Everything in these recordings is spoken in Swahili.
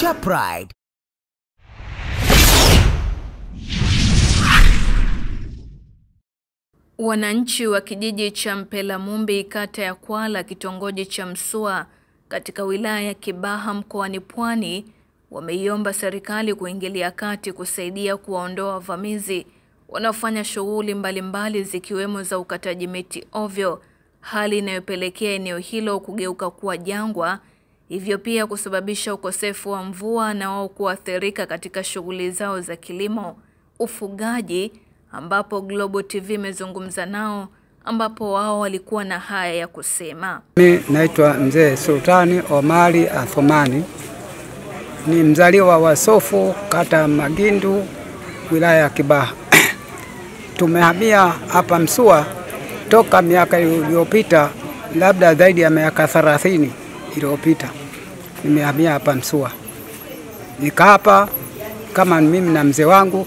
Culture pride. Wananchi wa kijiji cha Mpelamumbi, kata ya Kwala, kitongoji cha Msua, katika wilaya ya Kibaha mkoani Pwani, wameiomba serikali kuingilia kati kusaidia kuwaondoa wavamizi wanaofanya shughuli mbalimbali zikiwemo za ukataji miti ovyo, hali inayopelekea eneo hilo kugeuka kuwa jangwa, hivyo pia kusababisha ukosefu wa mvua na wao kuathirika katika shughuli zao za kilimo, ufugaji, ambapo Global TV imezungumza nao, ambapo wao walikuwa na haya ya kusema. Mimi naitwa Mzee Sultani Omari Athumani, ni mzaliwa wa Sofu, kata Magindu, wilaya ya Kibaha. Tumehamia hapa Msua toka miaka iliyopita, labda zaidi ya miaka 30 iliyopita. Nimehamia hapa Msua, nika hapa kama mimi na mzee wangu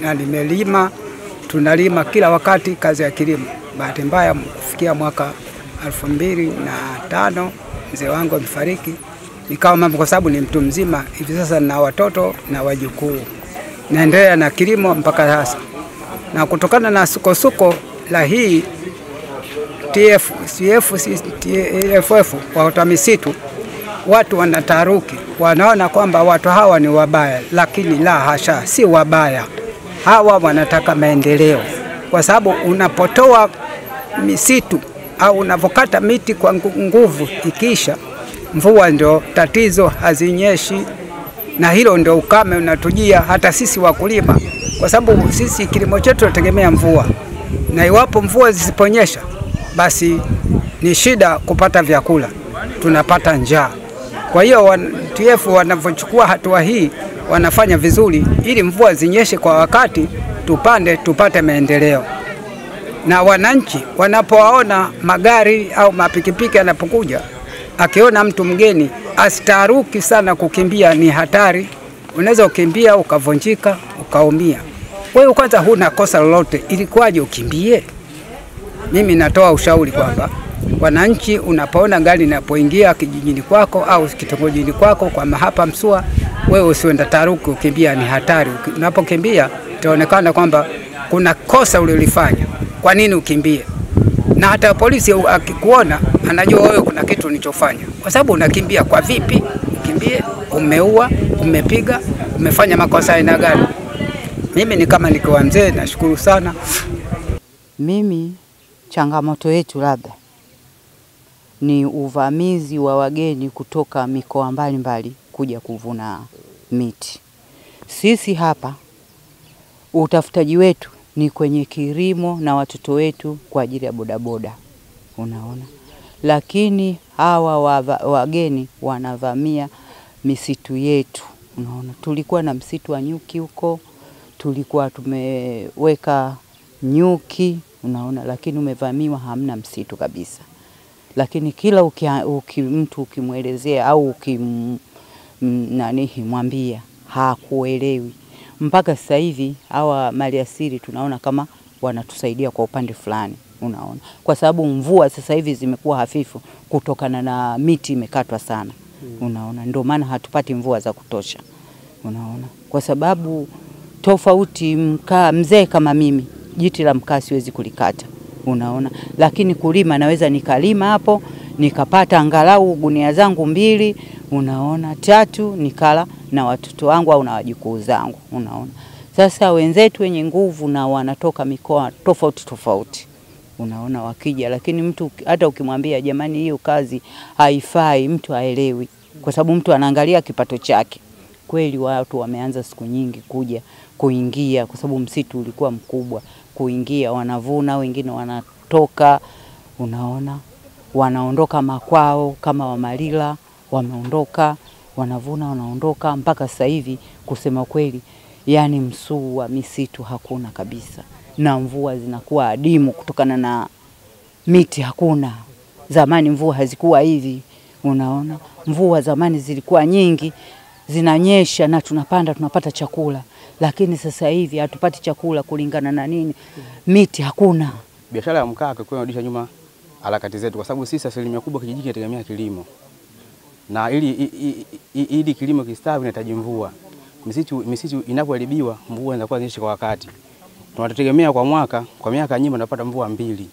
na nimelima, tunalima kila wakati kazi ya kilimo. Bahati mbaya kufikia mwaka 2005 mzee wangu alifariki, nikawa mama, kwa sababu ni mtu mzima hivi sasa na watoto na wajukuu, naendelea na kilimo mpaka sasa. Na kutokana na sukosuko la hii TFS wa utamisitu, watu wanataharuki, wanaona kwamba watu hawa ni wabaya, lakini la hasha, si wabaya. Hawa wanataka maendeleo, kwa sababu unapotoa misitu au unavokata miti kwa nguvu, ikisha mvua ndio tatizo, hazinyeshi, na hilo ndio ukame unatujia hata sisi wakulima, kwa sababu sisi kilimo chetu tunategemea mvua, na iwapo mvua zisiponyesha basi ni shida kupata vyakula, tunapata njaa. Kwa hiyo TF wanavochukua hatua hii, wanafanya vizuri ili mvua zinyeshe kwa wakati, tupande tupate maendeleo. Na wananchi wanapowaona magari au mapikipiki yanapokuja, akiona mtu mgeni asitaruki sana kukimbia, ni hatari. Unaweza ukimbia ukavunjika ukaumia. Wewe kwanza huna kosa lolote, ilikuwaje ukimbie? Mimi natoa ushauri kwamba wananchi, unapoona gari inapoingia kijijini kwako au kitongojini kwako kwa mahapa Msua, wewe usienda taruku ukimbia, ni hatari. Unapokimbia itaonekana kwamba kuna kosa ulilofanya. Kwa nini ukimbie? Na hata polisi akikuona anajua wewe kuna kitu ulichofanya. Kwa sababu unakimbia kwa vipi? Ukimbie, umeua, umepiga, umefanya makosa aina gani? Mimi ni kama nikiwa mzee, nashukuru sana. Mimi changamoto yetu labda ni uvamizi wa wageni kutoka mikoa mbalimbali kuja kuvuna miti. Sisi hapa utafutaji wetu ni kwenye kilimo na watoto wetu kwa ajili ya bodaboda, unaona. Lakini hawa wageni wanavamia misitu yetu, unaona. Tulikuwa na msitu wa nyuki huko, tulikuwa tumeweka nyuki, unaona, lakini umevamiwa, hamna msitu kabisa. Lakini kila mtu ukimwelezea au mwambia hakuelewi. Mpaka sasa hivi hawa maliasili tunaona kama wanatusaidia kwa upande fulani, unaona. Kwa sababu mvua sasa hivi zimekuwa hafifu kutokana na miti imekatwa sana, unaona. Ndio maana hatupati mvua za kutosha, unaona. Kwa sababu tofauti mzee kama mimi, jiti la mkaa siwezi kulikata, unaona. Lakini kulima naweza nikalima hapo, nikapata angalau gunia zangu 2, unaona, 3, nikala na watoto wangu au na wajukuu zangu, unaona. Sasa wenzetu wenye nguvu na wanatoka mikoa tofauti tofauti, unaona, wakija. Lakini mtu hata ukimwambia jamani hiyo kazi haifai, mtu haelewi, kwa sababu mtu anaangalia kipato chake. Kweli watu wameanza siku nyingi kuja kuingia, kwa sababu msitu ulikuwa mkubwa, kuingia wanavuna, wengine wanatoka, unaona, wanaondoka makwao kama Wamalila, wameondoka, wanavuna, wanaondoka. Mpaka sasa hivi kusema kweli, yani Msua misitu hakuna kabisa, na mvua zinakuwa adimu kutokana na miti hakuna. Zamani mvua hazikuwa hivi, unaona. Mvua zamani zilikuwa nyingi, zinanyesha na tunapanda, tunapata chakula. Lakini sasa hivi hatupati chakula kulingana na nini? Miti hakuna. Biashara ya mkaa kwa kurudisha nyuma harakati zetu, kwa sababu sisi asilimia kubwa kijiji kinategemea kilimo. na ili kilimo kistawi inahitaji mvua. Misitu inapoharibiwa mvua inakuwa nyingi kwa wakati. Tunategemea kwa mwaka, kwa miaka nyingi tunapata mvua mbili.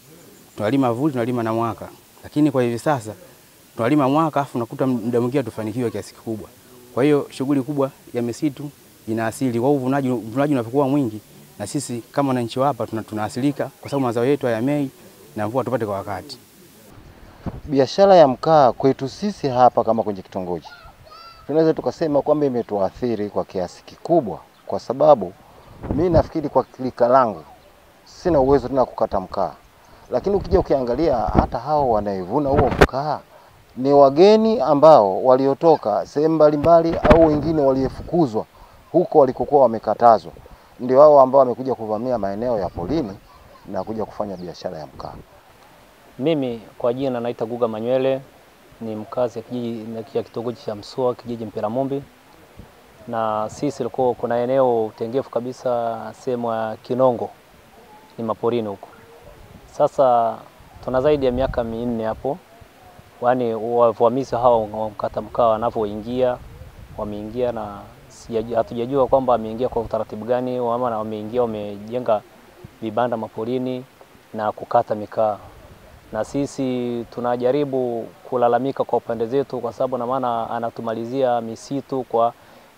Tunalima vuli, tunalima na mwaka. Lakini kwa hivi sasa tunalima mwaka afu nakuta muda mwingine tufanikiwe kiasi kikubwa. Kwa hiyo shughuli kubwa ya misitu ina asili kwa uvunaji unapokuwa mwingi, na sisi kama wananchi hapa tunaasilika kwa sababu mazao yetu hayamei na mvua tupate kwa wakati. Biashara ya mkaa kwetu sisi hapa kama kwenye kitongoji, tunaweza tukasema kwamba imetuathiri kwa kiasi kikubwa, kwa sababu mimi nafikiri kwa kilika langu sina uwezo tena kukata mkaa. Lakini ukija ukiangalia hata hao wanaivuna huo mkaa ni wageni ambao waliotoka sehemu mbalimbali au wengine waliofukuzwa huko walikokuwa wamekatazwa, ndio wao ambao wamekuja kuvamia maeneo ya polini na kuja kufanya biashara ya mkaa. Mimi kwa jina naita Guga Manuele, ni mkazi ya kitongoji cha Msua, kijiji Mpelamumbi. Na sisi liko kuna eneo tengefu kabisa sehemu ya Kinongo, ni maporini huko. Sasa tuna zaidi ya miaka 4 hapo. Yaani wavamizi hawa wamkata mkaa wanapoingia, wameingia na hatujajua kwamba wameingia kwa utaratibu gani, ama na wameingia wamejenga vibanda maporini na kukata mikaa. Na sisi tunajaribu kulalamika kwa upande zetu, kwa sababu na maana anatumalizia misitu. Kwa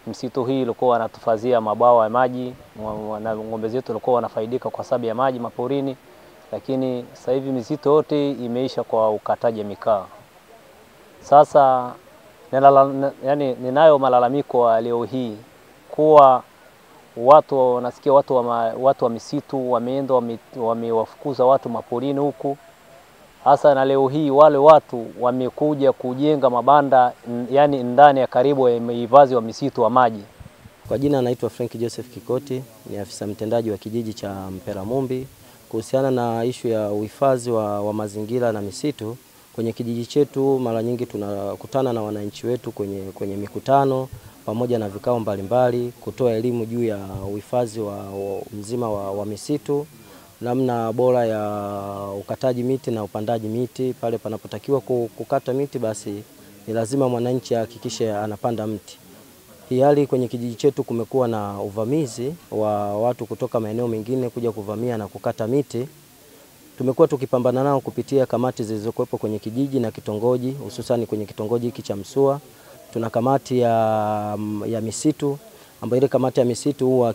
msitu hii ilikuwa anatufazia mabawa ya maji, ng'ombe zetu walikuwa wanafaidika kwa sababu ya maji maporini, lakini sasa hivi misitu yote imeisha kwa ukataji mikaa. Sasa yani ninayo malalamiko leo hii kuwa watu nasikia watu wa misitu wameenda wamewafukuza watu maporini huku. Hasa na leo hii wale watu wamekuja kujenga mabanda yani ndani ya karibu ya hifadhi wa misitu wa maji. Kwa jina naitwa Frank Joseph Kikoti, ni afisa mtendaji wa kijiji cha Mpelamumbi. Kuhusiana na ishu ya uhifadhi wa mazingira na misitu kwenye kijiji chetu, mara nyingi tunakutana na wananchi wetu kwenye mikutano pamoja na vikao mbalimbali kutoa elimu juu ya uhifadhi mzima wa misitu, namna bora ya ukataji miti na upandaji miti. Pale panapotakiwa kukata miti, basi ni lazima mwananchi ahakikishe anapanda mti. Hii hali kwenye kijiji chetu kumekuwa na uvamizi wa watu kutoka maeneo mengine kuja kuvamia na kukata miti. Tumekuwa tukipambana nao kupitia kamati zilizokuwepo kwenye kijiji na kitongoji, hususan kwenye kitongoji hiki cha Msua. Tuna kamati ya misitu, ambayo ile kamati ya misitu huwa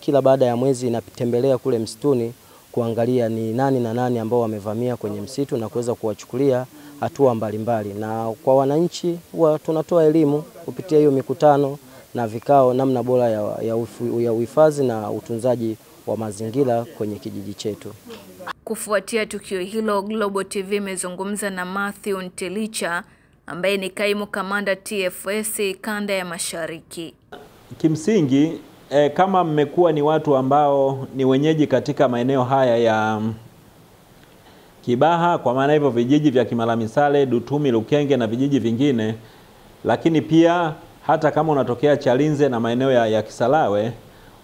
kila baada ya mwezi inatembelea kule msituni kuangalia ni nani na nani ambao wamevamia kwenye msitu na kuweza kuwachukulia hatua mbalimbali. Na kwa wananchi huwa tunatoa elimu kupitia hiyo mikutano na vikao namna bora ya uhifadhi na utunzaji wa mazingira kwenye kijiji chetu. Kufuatia tukio hilo, Global TV imezungumza na Matthew Ntilicha ambaye ni kaimu kamanda TFS kanda ya Mashariki. Kimsingi kama mmekuwa ni watu ambao ni wenyeji katika maeneo haya ya Kibaha, kwa maana hivyo vijiji vya Kimalamisale, Dutumi, Lukenge na vijiji vingine, lakini pia hata kama unatokea Chalinze na maeneo ya Kisalawe,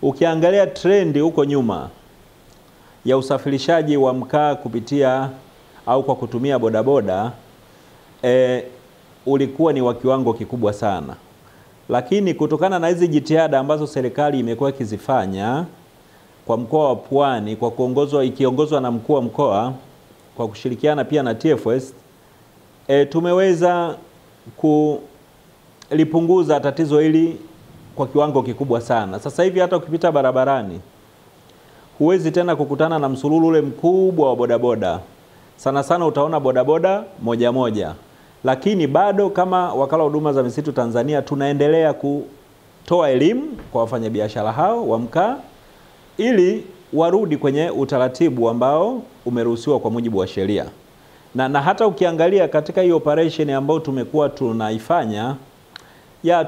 ukiangalia trendi huko nyuma ya usafirishaji wa mkaa kupitia au kwa kutumia bodaboda ulikuwa ni wa kiwango kikubwa sana. Lakini kutokana na hizi jitihada ambazo serikali imekuwa kizifanya kwa mkoa wa Pwani kwa kuongozwa ikiongozwa na mkuu wa mkoa kwa kushirikiana pia na TFS, tumeweza kulipunguza tatizo hili kwa kiwango kikubwa sana. Sasa hivi hata ukipita barabarani huwezi tena kukutana na msululu ule mkubwa wa bodaboda. Sana sana utaona bodaboda moja moja. Lakini bado kama wakala huduma za misitu Tanzania tunaendelea kutoa elimu kwa wafanyabiashara hao wa mkaa ili warudi kwenye utaratibu ambao umeruhusiwa kwa mujibu wa sheria. Na hata ukiangalia katika hiyo operation ambayo tumekuwa tunaifanya,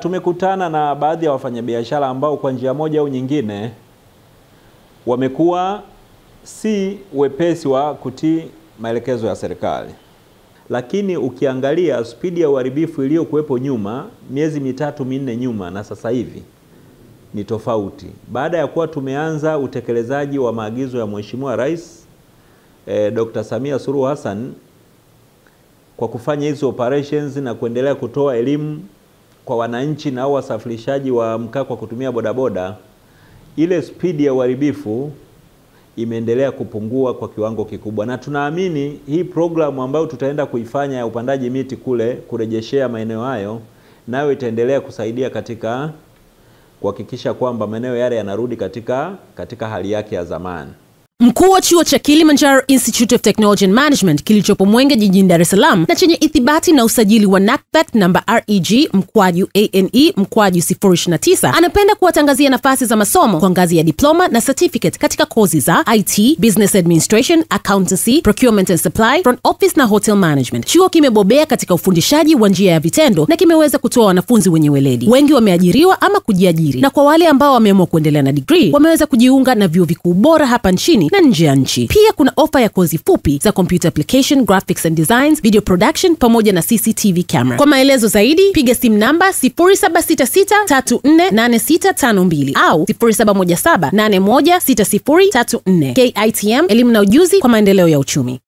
tumekutana na baadhi ya wafanyabiashara ambao kwa njia moja au nyingine wamekuwa si wepesi wa kutii maelekezo ya serikali. Lakini ukiangalia spidi ya uharibifu iliyokuwepo nyuma miezi 3-4 nyuma na sasa hivi ni tofauti. Baada ya kuwa tumeanza utekelezaji wa maagizo ya Mheshimiwa Rais Dr. Samia Suluhu Hassan kwa kufanya hizo operations na kuendelea kutoa elimu kwa wananchi na wasafirishaji wa mkaa kwa kutumia bodaboda, ile speed ya uharibifu imeendelea kupungua kwa kiwango kikubwa. Na tunaamini hii programu ambayo tutaenda kuifanya ya upandaji miti kule kurejeshea maeneo hayo, nayo itaendelea kusaidia katika kuhakikisha kwamba maeneo yale yanarudi katika hali yake ya zamani. Mkuu wa chuo cha Kilimanjaro Institute of Technology and Management kilichopo Mwenge jijini Dar es Salaam na chenye ithibati na usajili wa NACTAT namba REG/ANE/029 anapenda kuwatangazia nafasi za masomo kwa ngazi ya diploma na certificate katika kozi za IT, Business Administration, Accountancy, Procurement and Supply, Front Office na Hotel Management. Chuo kimebobea katika ufundishaji wa njia ya vitendo na kimeweza kutoa wanafunzi wenye weledi. Wengi wameajiriwa ama kujiajiri, na kwa wale ambao wameamua kuendelea na degree wameweza kujiunga na vyuo vikuu bora hapa nchini na nje ya nchi. Pia kuna ofa ya kozi fupi za computer application, graphics and designs, video production pamoja na CCTV camera. Kwa maelezo zaidi piga simu namba 0766348652 au 0717816034. KITM, elimu na ujuzi kwa maendeleo ya uchumi.